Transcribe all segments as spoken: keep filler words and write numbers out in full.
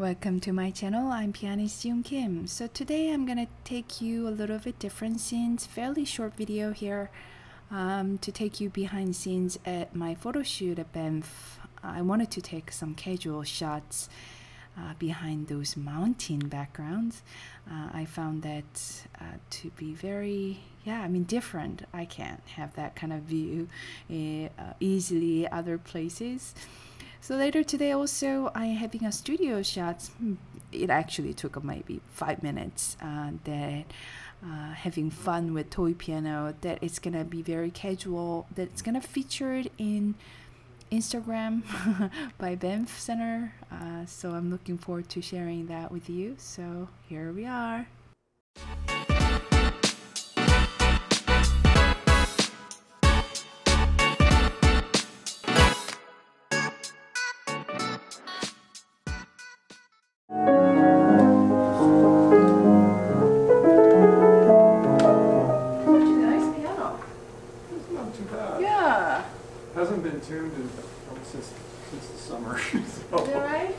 Welcome to my channel. I'm pianist Jeeyoon Kim. So today I'm gonna take you a little bit different scenes, fairly short video here, um, to take you behind scenes at my photo shoot at Banff. I wanted to take some casual shots uh, behind those mountain backgrounds. Uh, I found that uh, to be very, yeah, I mean different. I can't have that kind of view uh, easily other places. So later today also I'm having a studio shot. It actually took maybe five minutes uh, that uh, having fun with toy piano, that it's gonna be very casual, that it's gonna featured in Instagram by Banff Centre. Uh, so I'm looking forward to sharing that with you. So here we are. Since, since the summer. So. Is that right?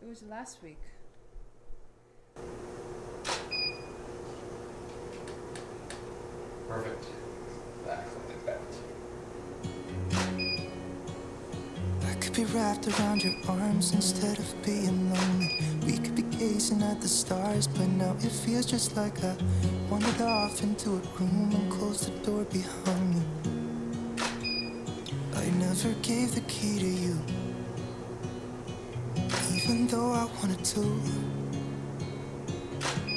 It was last week. Perfect. Back, something back. I could be wrapped around your arms instead of being lonely. We could be gazing at the stars, but now it feels just like I wandered off into a room and closed the door behind me. I never gave the key to you, even though I wanted to.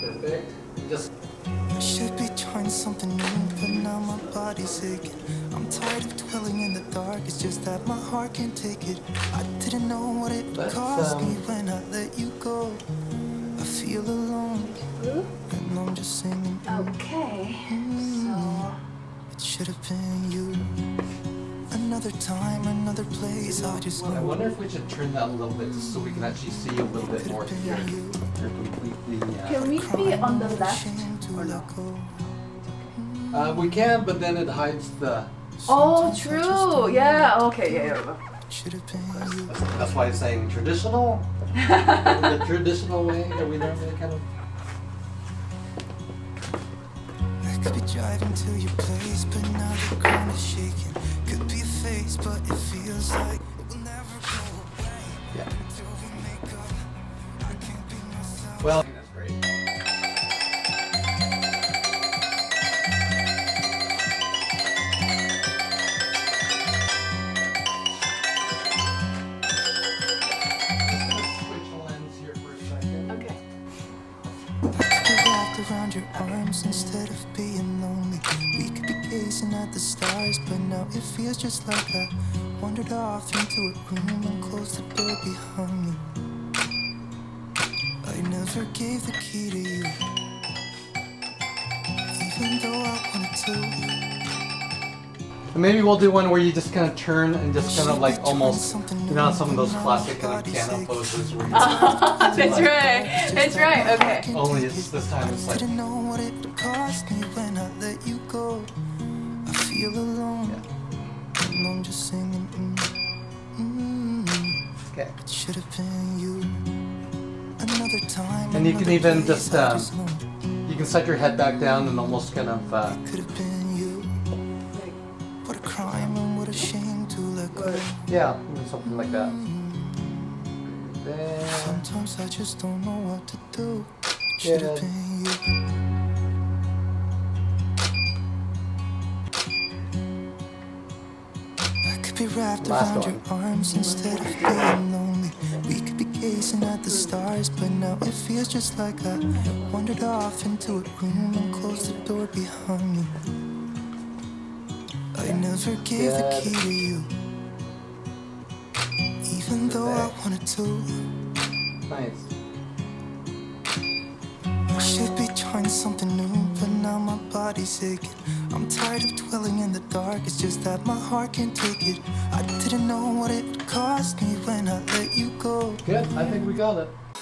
Perfect. Just. I should be trying something new, but now my body's aching. I'm tired of dwelling in the dark, it's just that my heart can't take it. I didn't know what it would cost um, me when I let you go. I feel alone, ooh. And I'm just singing. Okay, so... It should have been you. Another time, another place, I just... I wonder if we should turn that a little bit so we can actually see a little bit more here. You're completely... Uh, can we be on the left? Or no? Uh, we can, but then it hides the... Oh, true! Yeah, okay, yeah, yeah. That's, that's, that's why I'm saying traditional. The traditional way that we normally kind of... I could be driving to your place, but now the ground is shaking. Could be a face, but it feels like it will never go away. Yeah. I can't be myself. Well... around your arms instead of being lonely. We could be gazing at the stars, but now it feels just like I wandered off into a room and closed the door behind me. I never gave the key to you, even though I wanted to. And maybe we'll do one where you just kind of turn and just kind of like almost, you know, some of those classic kind of piano poses where you that's like, right. That's right. Okay. Only it's this time it's like. I didn't know what it cost me when I let you go. I feel alone. Yeah. And I'm just singing. Mm, mm, okay. It should have been you. Another time. And you can even just um, you can set your head back down and almost kind of. Uh, it could have been you. What a crime and what a shame to let go. Yeah, something like that. There. Sometimes I just don't know what to do. Should have been you. I could be wrapped around your arms instead of being lonely. We could be gazing at the stars, but now it feels just like I wandered off into a room and closed the door behind me. I never gave the key to you. Even though I wanted to. Nice. I should be trying something new, but now my my body's aching. I'm tired of dwelling in the dark, it's just that my heart can't take it. I didn't know what it would cost me when I let you go. Good, I think we got it.